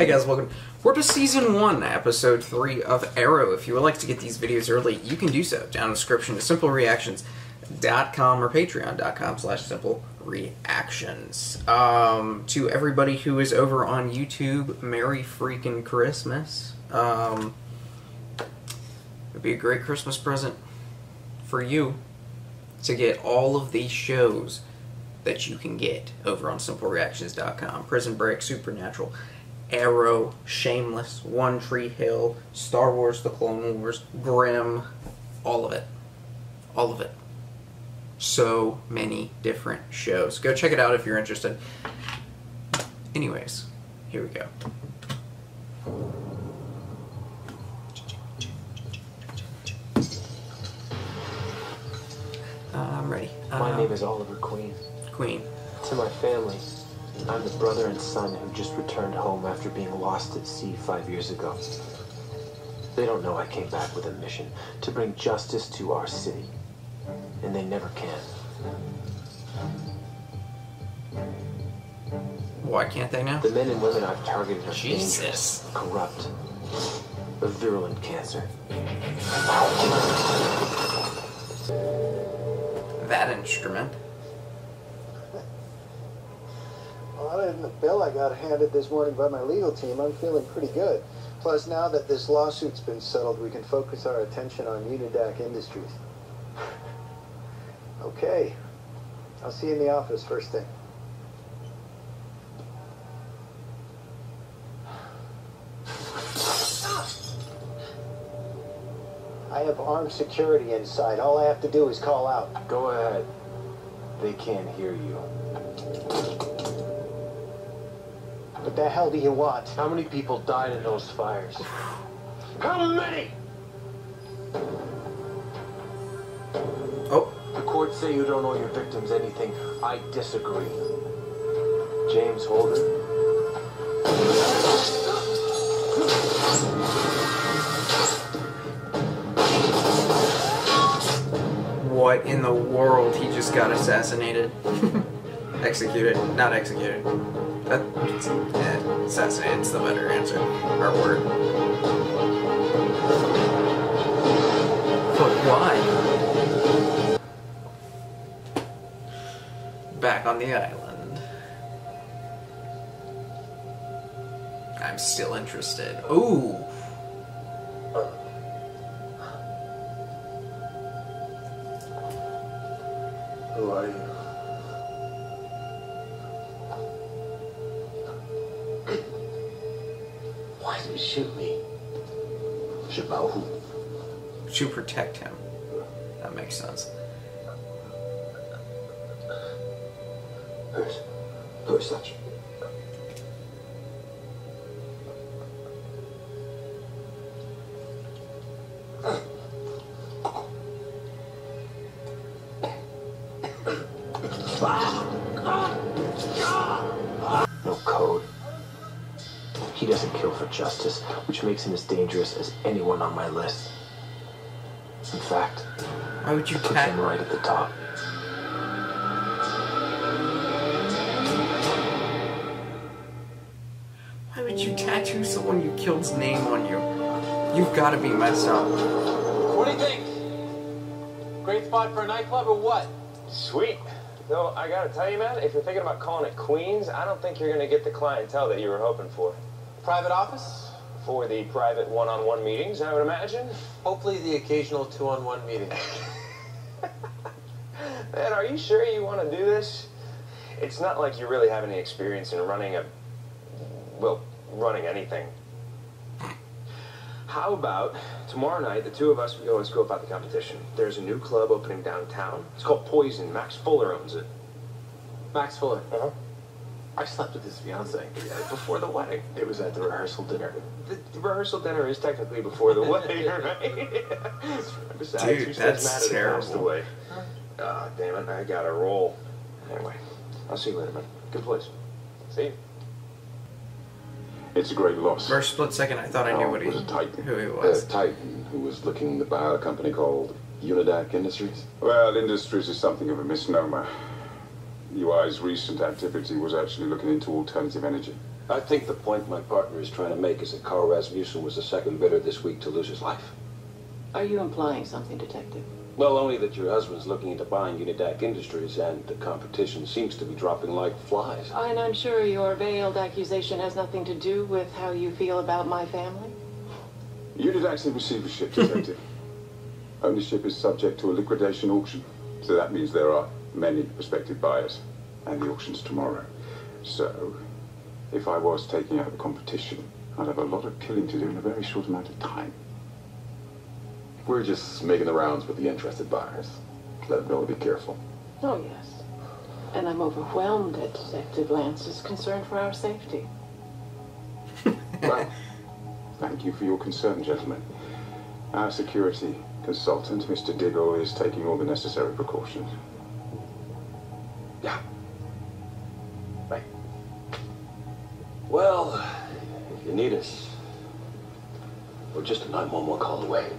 Hey guys, welcome. We're to Season 1, Episode 3 of Arrow. If you would like to get these videos early, you can do so. Down in the description to simplereactions.com or patreon.com/simplereactions. To everybody who is over on YouTube, Merry freaking Christmas. It'd be a great Christmas present for you to get all of these shows that you can get over on simplereactions.com. Prison Break, Supernatural, Arrow, Shameless, One Tree Hill, Star Wars, The Clone Wars, Grimm, all of it. All of it. So many different shows. Go check it out if you're interested. Anyways, here we go. I'm ready. My name is Oliver Queen. To my family, I'm the brother and son who just returned home after being lost at sea 5 years ago. They don't know I came back with a mission to bring justice to our city, and they never can. Why can't they now? The men and women I've targeted are dangerous, corrupt, a virulent cancer. That instrument. Other than the bill I got handed this morning by my legal team, I'm feeling pretty good. Plus, now that this lawsuit's been settled, we can focus our attention on Unidac Industries. Okay. I'll see you in the office first thing. I have armed security inside. All I have to do is call out. Go ahead. They can't hear you. What the hell do you want? How many people died in those fires? How many? Oh. The courts say you don't owe your victims anything. I disagree. James Holder. What in the world? He just got assassinated. Executed. Not executed. That's assassinate. It's the better answer. Our word. But why? Back on the island. I'm still interested. Ooh! Who are you? Shoot me. About who? To protect him. That makes sense. Who is that? Justice, which makes him as dangerous as anyone on my list. In fact, why would you put him right at the top? Why would you tattoo someone you killed's name on you? You've got to be messed up. What do you think? Great spot for a nightclub or what? Sweet. Though I gotta tell you, man, if you're thinking about calling it Queens, I don't think you're gonna get the clientele that you were hoping for. Private office? For the private one-on-one meetings, I would imagine. Hopefully the occasional two-on-one meeting. Man, are you sure you want to do this? It's not like you really have any experience in running a... well, running anything. How about tomorrow night, the two of us, we go and scope out the competition. There's a new club opening downtown. It's called Poison. Max Fuller owns it. Max Fuller? Uh-huh. I slept with his fiancée before the wedding. It was at the rehearsal dinner. The rehearsal dinner is technically before the wedding, right? Besides, dude, that's terrible. Ah, damn it, I gotta roll. Anyway, I'll see you later, man. Good place. See you. It's a great loss. For a split second, I thought I knew what he was. Who he was. A titan who was looking to buy a company called Unidac Industries. Well, Industries is something of a misnomer. UI's recent activity was actually looking into alternative energy. I think the point my partner is trying to make is that Carl Rasmussen was the second bidder this week to lose his life. Are you implying something, Detective? Well, only that your husband's looking into buying Unidac Industries, and the competition seems to be dropping like flies. And I'm sure your veiled accusation has nothing to do with how you feel about my family? Unidac's in receivership, Detective. Ownership is subject to a liquidation auction, so that means there are many prospective buyers, and the auction's tomorrow. So, if I was taking out the competition, I'd have a lot of killing to do in a very short amount of time. We're just making the rounds with the interested buyers. Let Bill be careful. Oh, yes. And I'm overwhelmed at Detective Lance's concern for our safety. Well, thank you for your concern, gentlemen. Our security consultant, Mr. Diggle, is taking all the necessary precautions. Yeah. Right. Well, if you need us, we're just a 911 call away.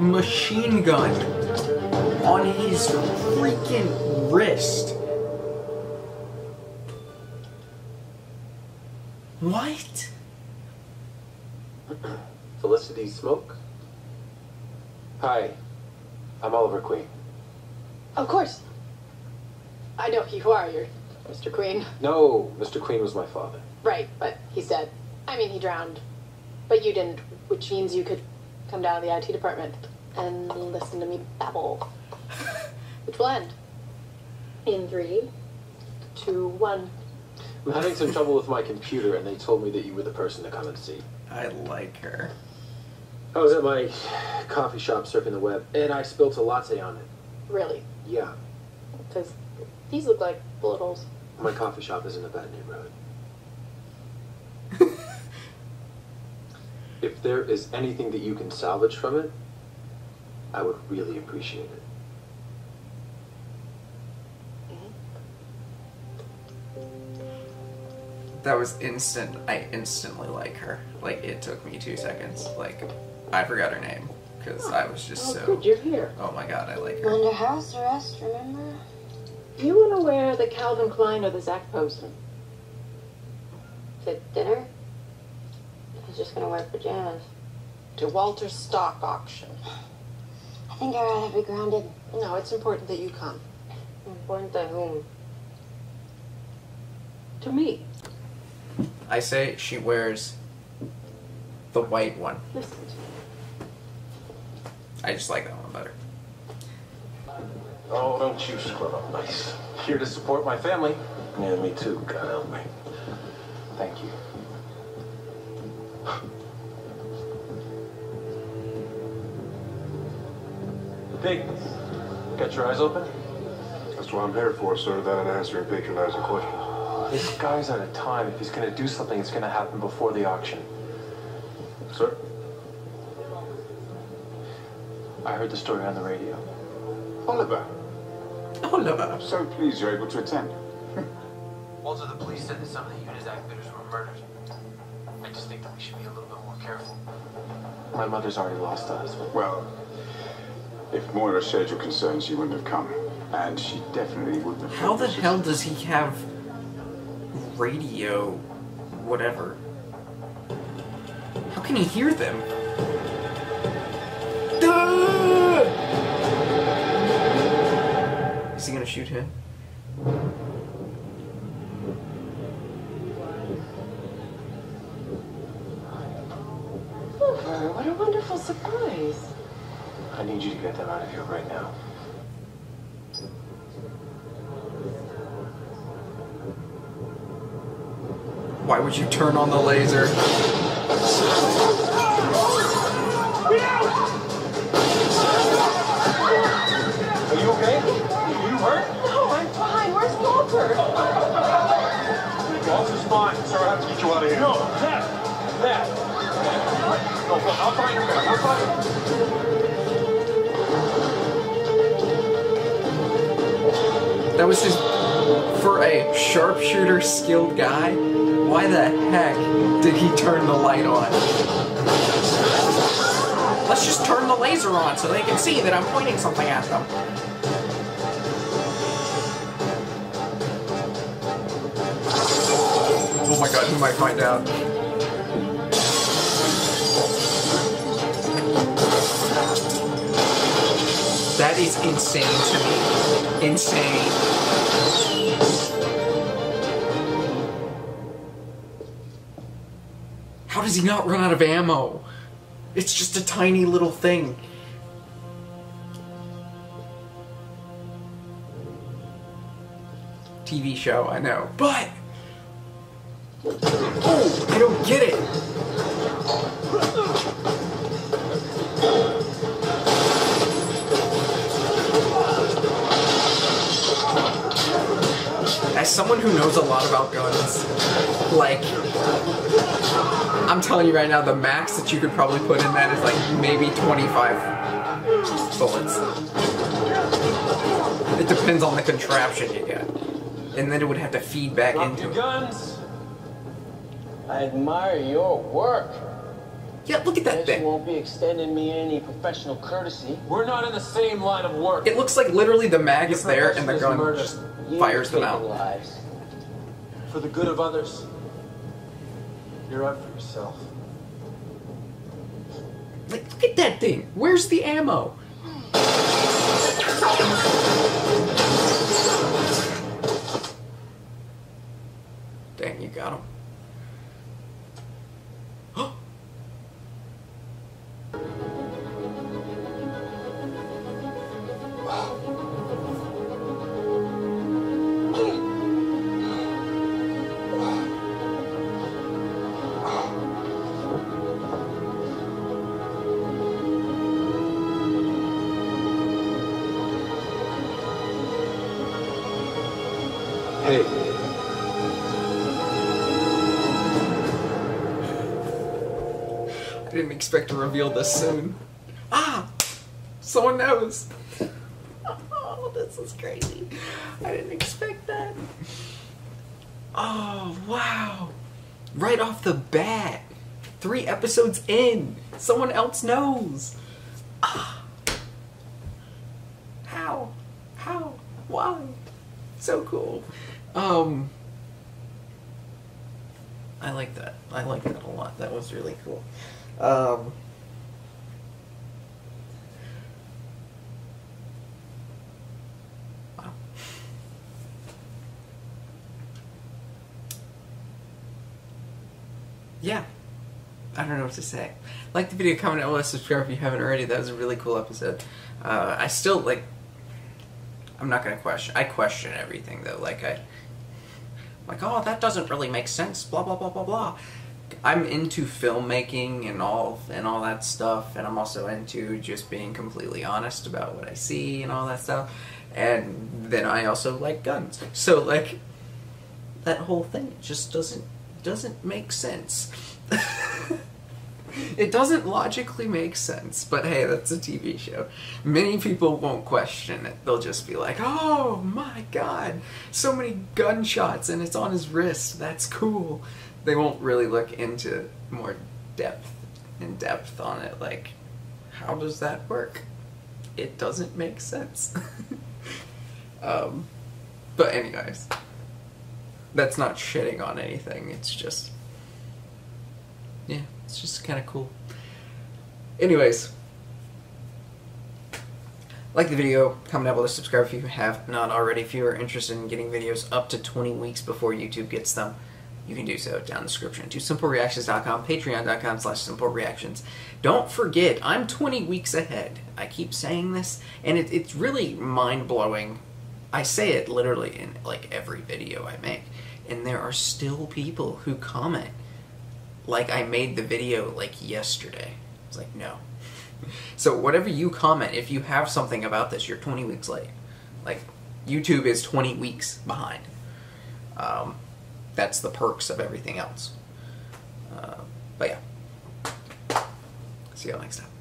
Machine gun on his freaking wrist. What? Felicity Smoke? Hi, I'm Oliver Queen. Of course. I know who you are, you're Mr. Queen. No, Mr. Queen was my father. Right, but he said, I mean, he drowned, but you didn't, which means you could come down to the IT department and listen to me babble. Which will end in 3, 2, 1. I'm having some trouble with my computer, and they told me that you were the person to come and see. I like her. I was at my coffee shop surfing the web, and I spilled a latte on it. Really? Yeah. Because these look like bullet holes. My coffee shop is in a bad neighborhood. If there is anything that you can salvage from it, I would really appreciate it. That was instant. I instantly like her. Like, it took me 2 seconds. Like, I forgot her name because I was just good, you're here. Oh my god, I like her. We're under house arrest, remember? You want to wear the Calvin Klein or the Zac Posen? To dinner? I was just gonna wear pajamas. To Walter's stock auction. I think I'd rather be grounded. No, it's important that you come. Important to whom? To me. I say she wears the white one. Listen to me. I just like that one better. Oh, don't you scrub up nice. Here to support my family. Yeah, me too. God help me. Thank you. Pig, got your eyes open? That's what I'm here for, sir, that and answering patronizing questions. This guy's out of time. If he's going to do something, it's going to happen before the auction. Sir? I heard the story on the radio. Oliver. Oliver. I'm so pleased you're able to attend. Walter, the police said that some of the Unidac bidders were murdered. I just think that we should be a little bit more careful. My mother's already lost her husband. Well, if Moira shared your concerns, she wouldn't have come. And she definitely wouldn't have... How the hell does he have radio... whatever? How can he hear them? Is he gonna shoot him? What a wonderful surprise. I need you to get them out of here right now. Why would you turn on the laser? Get out! Lost his mind. Sorry, I have to get you out of here. No, that. No, I'll find him, man. I'll find him. That was his... For a sharpshooter skilled guy, why the heck did he turn the light on? Let's just turn the laser on so they can see that I'm pointing something at them. Oh my god, who might find out? That is insane to me. Insane. How does he not run out of ammo? It's just a tiny little thing. TV show, I know, but... Oh, I don't get it! As someone who knows a lot about guns, like... I'm telling you right now, the max that you could probably put in that is like maybe 25 bullets. It depends on the contraption you get. And then it would have to feed back into it. Guns. I admire your work. Yeah, look at that thing. You won't be extending me any professional courtesy. We're not in the same line of work. It looks like literally the mag is there and the gun just fires them out. Lives. For the good of others. You're out for yourself. Like, look at that thing! Where's the ammo? Dang, you got him. Expect to reveal this soon. Ah! Someone knows! Oh, this is crazy. I didn't expect that. Oh, wow. Right off the bat. 3 episodes in. Someone else knows. Ah. How? How? Why? So cool. I like that. I like that a lot. That was really cool. Wow. Yeah. I don't know what to say. Like the video, comment, and subscribe if you haven't already. That was a really cool episode. I still, like, I'm not gonna question. I question everything, though. Like, I'm like, oh, that doesn't really make sense, blah, blah, blah, blah, blah. I'm into filmmaking and all that stuff, and I'm also into just being completely honest about what I see and all that stuff. And then I also like guns, so like that whole thing just doesn't make sense. It doesn't logically make sense, but hey, that's a TV show. Many people won't question it. They'll just be like, "Oh my god, so many gunshots and it's on his wrist. That's cool." They won't really look into more in depth on it, like, how does that work? It doesn't make sense. But anyways, that's not shitting on anything, it's just, yeah, it's just kind of cool. Anyways, like the video, comment down below, subscribe if you have not already. If you are interested in getting videos up to 20 weeks before YouTube gets them, you can do so down in the description. To simplereactions.com, patreon.com/simplereactions. Don't forget, I'm 20 weeks ahead. I keep saying this, and it's really mind-blowing. I say it literally in, like, every video I make, and there are still people who comment like I made the video, like, yesterday. It's like, no. So whatever you comment, if you have something about this, you're 20 weeks late. Like, YouTube is 20 weeks behind. That's the perks of everything else. But yeah, see y'all next time.